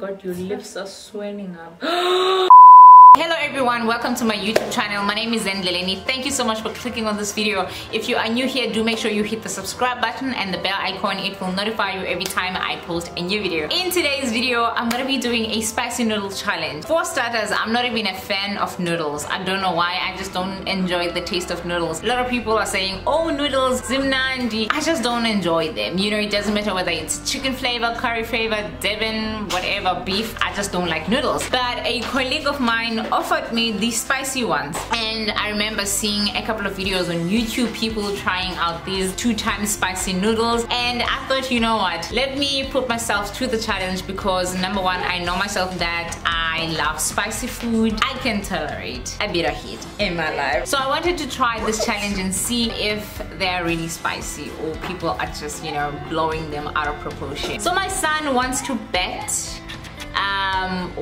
god, your lips are swelling up. Hello everyone, welcome to my YouTube channel. My name is Zen Leleni. Thank you so much for clicking on this video. If you are new here, do make sure you hit the subscribe button and the bell icon. It will notify you every time I post a new video. In today's video, I'm gonna be doing a spicy noodle challenge. For starters, I'm not even a fan of noodles. I don't know why, I just don't enjoy the taste of noodles. A lot of people are saying, oh, noodles, zimnandi. I just don't enjoy them. You know, it doesn't matter whether it's chicken flavor, curry flavor, Devon, whatever, beef. I just don't like noodles. But a colleague of mine offered me these spicy ones, and I remember seeing a couple of videos on YouTube, people trying out these 2 times spicy noodles, and I thought, you know what, let me put myself to the challenge, because number one, I know myself that I love spicy food. I can tolerate a bit of heat in my life, so I wanted to try this challenge and see if they're really spicy or people are just, you know, blowing them out of proportion. So my son wants to bet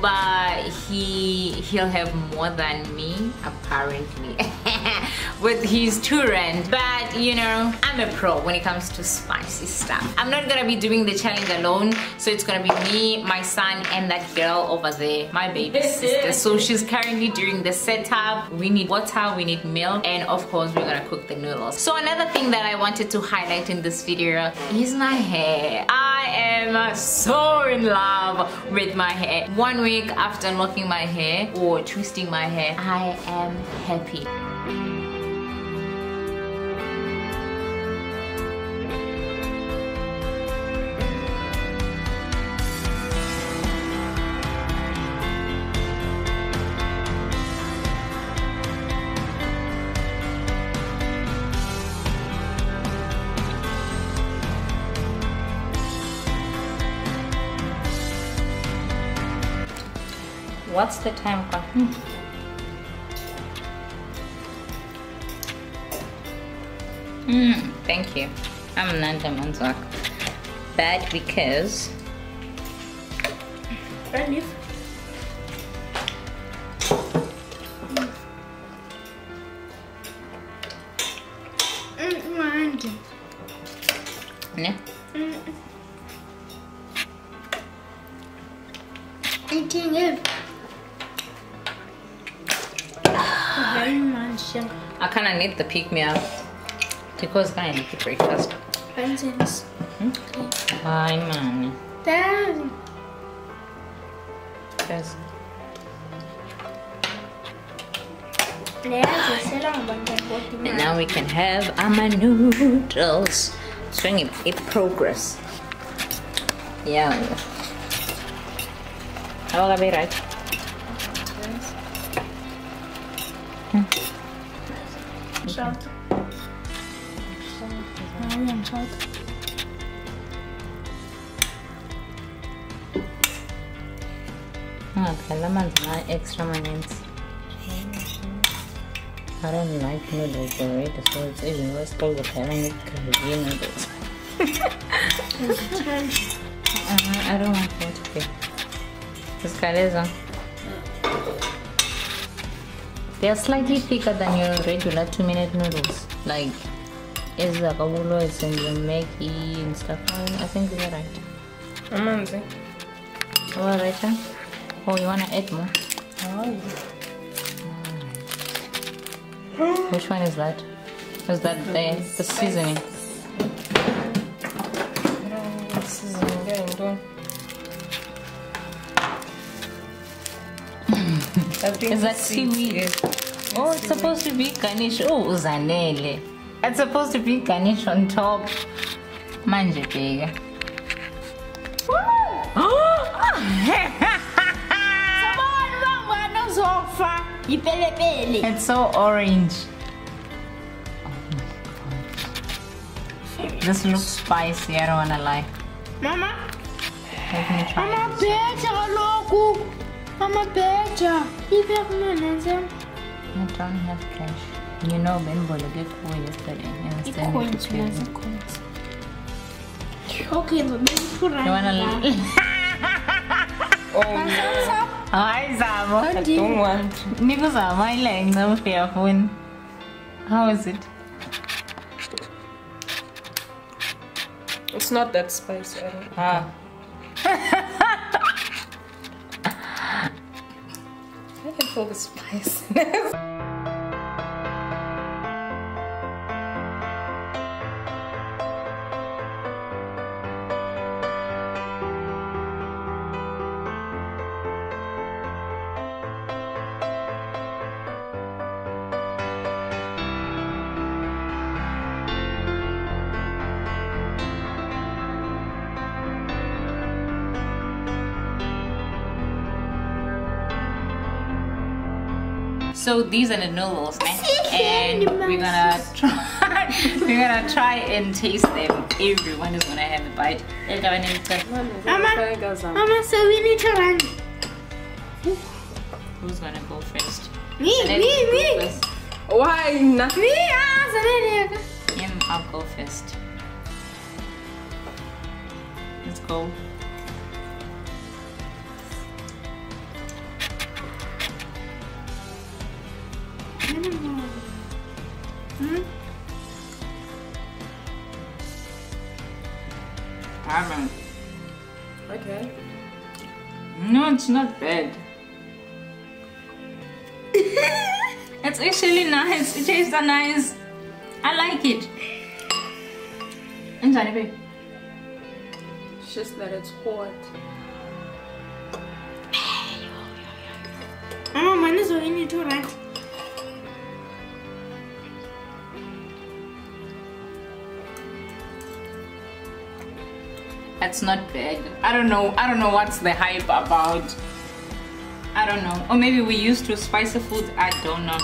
but he'll have more than me, apparently, with his 2 rand. But you know, I'm a pro when it comes to spicy stuff. I'm not gonna be doing the challenge alone, so it's gonna be me, my son, and that girl over there, my baby sister. So she's currently doing the setup. We need water, we need milk, and of course we're gonna cook the noodles. So another thing that I wanted to highlight in this video is my hair. I am so in love with my hair. 1 week after locking my hair or twisting my hair, I am happy. What's the time for? Thank you. I'm not a man's work. Bad because. Friendly. No. Eating it. I kind of need the pick me up because I need to breakfast. Hi, mommy. Dad. Yes. And now we can have our noodles. Swing it progress. Yeah. How will I be right? Shot. Shot. I extra mayonnaise. I don't like noodles already, so it's even worse called the Canadian noodles. I don't want them to be. This guy they are slightly thicker than your regular 2-minute noodles. Like, it's like a Woolworths and the Maggie and stuff. I think they're right. I'm on the alright, huh? Oh, you wanna add more? Oh. Right. Which one is that? Is that the seasoning? No, seasoning. Don't. Is that seaweed? Oh, it's supposed to be garnish. Oh, uzanele. It's supposed to be garnish on top. Manje bega. It's so orange. Oh my god. This looks spicy, I don't wanna lie. Mama? Let me try. Mama, better look. I'm a badger. You don't have cash. You know, Bimbo get cool yesterday. Okay, but maybe put on. You wanna leave? Oh, hi, Zama. I don't want. Nikosa, my legs are fearful. How is it? It's not that spicy. Ah. all the spiciness. So these are the noodles, and we're gonna try and taste them. Everyone is gonna have a bite. Mama, so we need to run. Who's gonna go first? Me. Why not? Me, I'll go first. Let's go. Okay. No, it's not bad. It's actually nice. It tastes nice. I like it. It's just that it's hot. Oh, mine is only too right. That's not bad. I don't know what's the hype about. I don't know. Or maybe we used to spicy food. I don't know.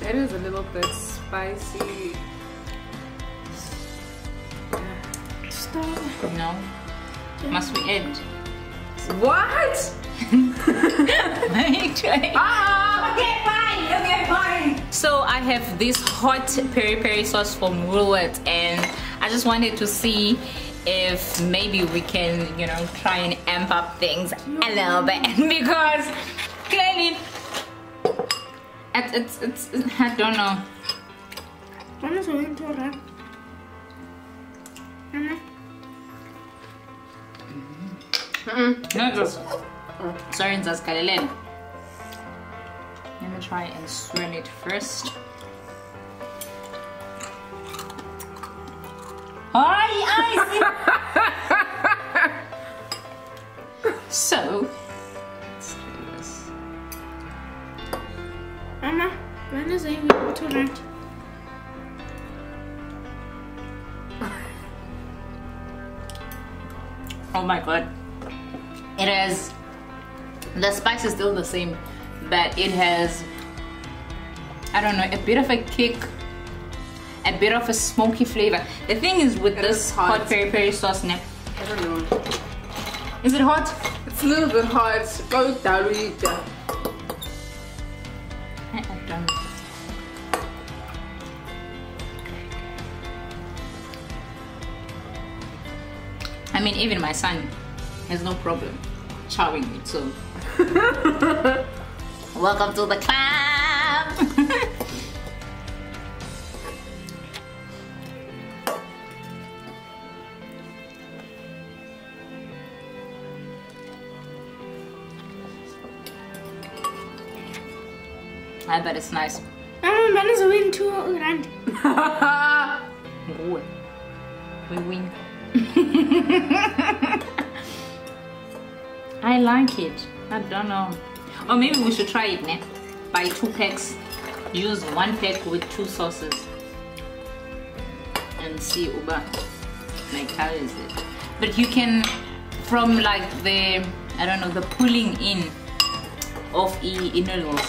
That is a little bit spicy. Stop. No. Must we end? What? Okay, bye. Okay, fine. So I have this hot peri-peri sauce from Woolworths, and I just wanted to see if maybe we can, you know, try and amp up things a little bit, because clearly it's I don't know. Sorry, it's Kalelen. Let me try and swim it first. So, let's do this. Mama, when is it going to rent? Oh my god. It is. The spice is still the same, but it has, I don't know, a bit of a kick, a bit of a smoky flavor. The thing is with this hot peri-peri sauce now, I don't know. Is it hot? It's a little bit hot. Go Darita. I don't know. I mean, even my son has no problem chowing it, so. Welcome to the club! I bet it's nice. Man is win 2 grand. We win. I like it. I don't know. Or maybe we should try it next. Buy 2 packs, use 1 pack with 2 sauces, and see uba like how is it. But you can, from like the, I don't know, the pulling in of noodles,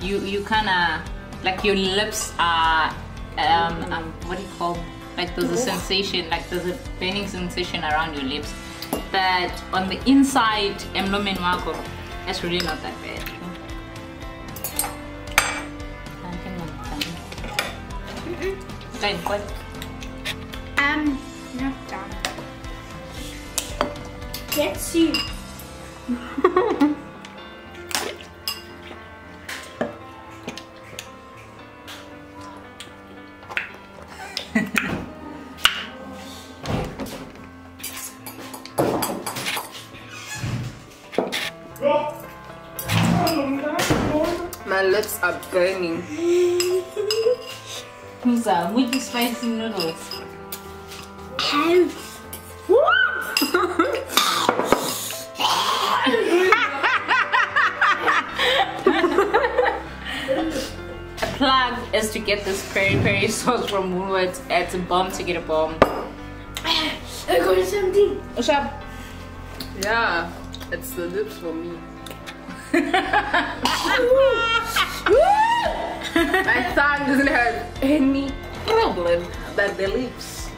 you kinda like your lips are what do you call, like there's a sensation, like there's a burning sensation around your lips, but on the inside emlomen wakho. That's really not that bad. I think I'm done. What? I'm not done. Let's see. are burning. These are with the spicy noodles. The plan is to get this peri-peri sauce from Woolworths. It's a bomb to get a bomb. I got something. What's up? Yeah, it's the lips for me. My tongue doesn't have any problem, but the lips.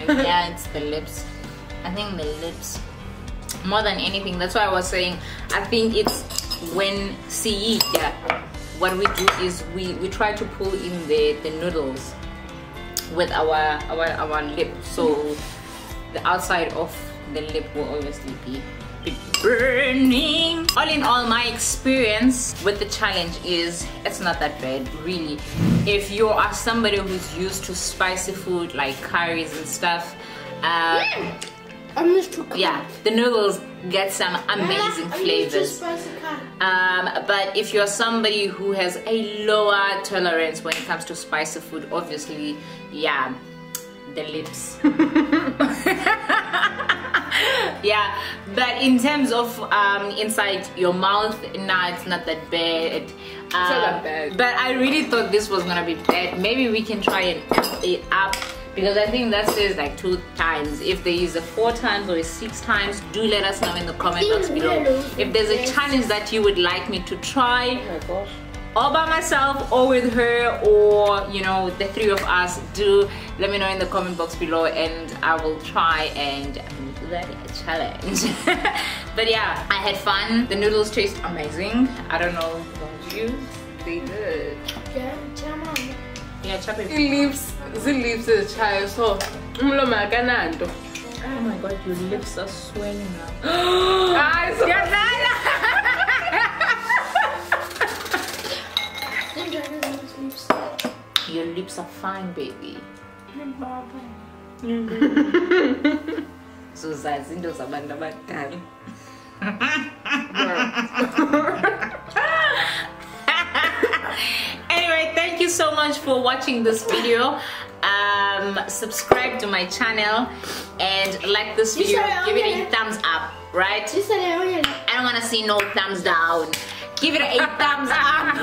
Yeah, it's the lips. I think the lips more than anything. That's why I was saying I think it's when CE, yeah, what we do is we try to pull in the noodles with our lip, so the outside of the lip will obviously be burning. All in all, my experience with the challenge is it's not that bad, really. If you are somebody who's used to spicy food like curries and stuff, yeah, the noodles get some amazing flavors. But if you're somebody who has a lower tolerance when it comes to spicy food, obviously, yeah, the lips. Yeah, but in terms of inside your mouth, nah, it's not that bad. It's not that bad. But I really thought this was gonna be bad. Maybe we can try and amp it up, because I think that says like 2 times. If there is a 4 times or a 6 times, do let us know in the comment box below. If there's a challenge that you would like me to try, oh my gosh, all by myself or with her, or you know, the 3 of us, do let me know in the comment box below, and I will try and challenge. But yeah, I had fun. The noodles taste amazing. I don't know about you. They did. Yeah, chop it. The lips is chai, so oh my god, your lips are swelling now. Guys, get that. Your lips are fine, baby. So Zazindo Sabanda Batani. Anyway, thank you so much for watching this video. Subscribe to my channel and like this video. Give it a thumbs up, right? I don't wanna see no thumbs down. Give it a thumbs up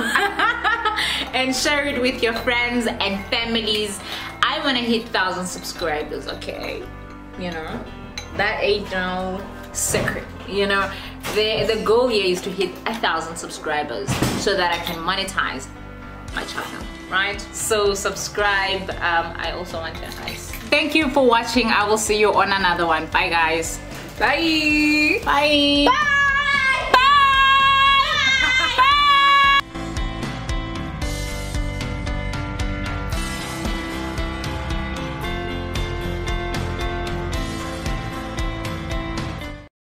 and share it with your friends and families. I wanna hit 1,000 subscribers, okay? You know? That ain't no secret, you know. The goal here is to hit 1,000 subscribers so that I can monetize my channel, right? So subscribe. I also want your advice. Thank you for watching. I will see you on another one. Bye, guys. Bye. Bye. Bye.